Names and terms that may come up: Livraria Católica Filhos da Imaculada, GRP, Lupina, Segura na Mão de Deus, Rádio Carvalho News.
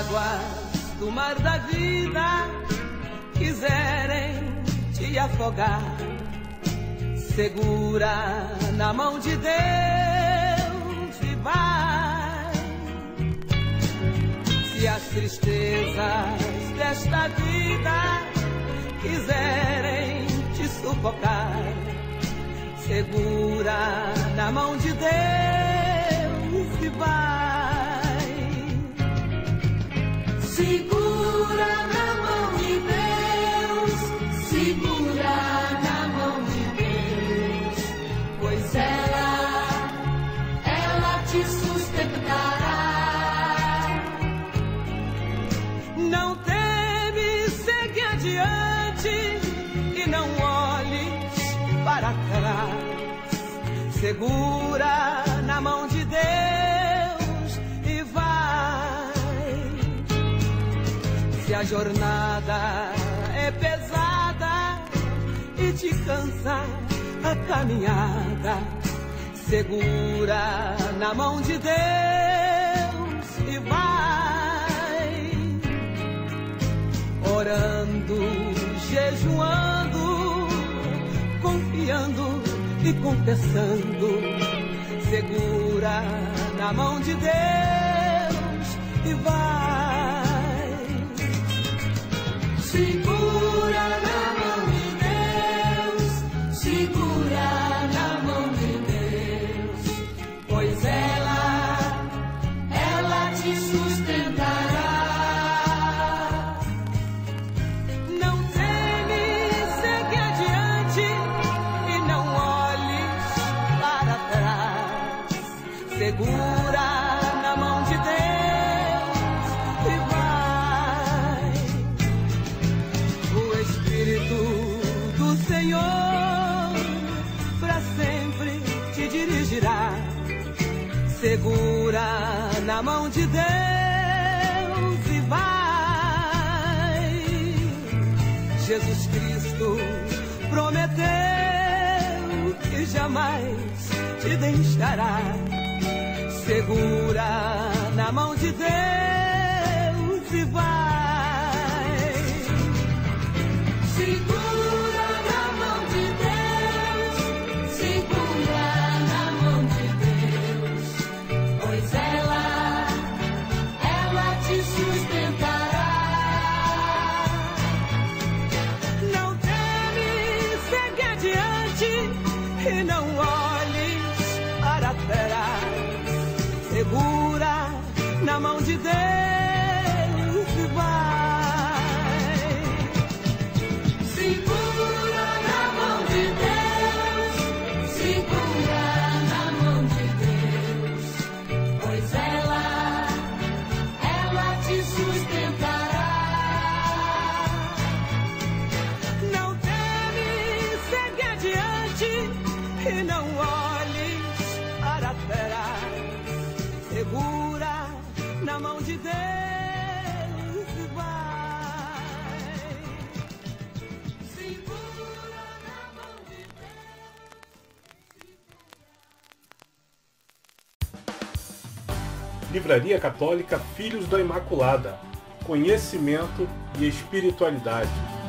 águas do mar da vida quiserem te afogar, segura na mão de Deus e vai. Se as tristezas desta vida quiserem te sufocar, segura na mão de Deus e vai. Segura na mão de Deus, segura na mão de Deus, pois ela te sustentará. Não teme, segue adiante e não olhes para trás. Segura na mão de Deus e vai. Se a jornada é pesada e te cansa a caminhada, segura na mão de Deus e vai. Orando, jejuando, confiando e confessando, segura na mão de Deus e vai. Segura na mão de Deus, segura na mão de Deus, pois ela te sustentará. Segura na mão de Deus e vai. O Espírito do Senhor pra sempre te dirigirá, segura na mão de Deus e vai. Jesus Cristo prometeu que jamais te deixará, segura na mão de Deus e vai. Segura na mão de Deus, segura na mão de Deus, pois ela te sustentará. Não teme, segue adiante e não olhes para trás. Segura na mão de Deus e vai. Segura na mão de Deus, segura na mão de Deus, pois ela te sustentará. Não teme, segue adiante e não olhes para trás. Segura na mão de Deus e vai. Segura na mão de Deus. Livraria Católica Filhos da Imaculada. Conhecimento e espiritualidade.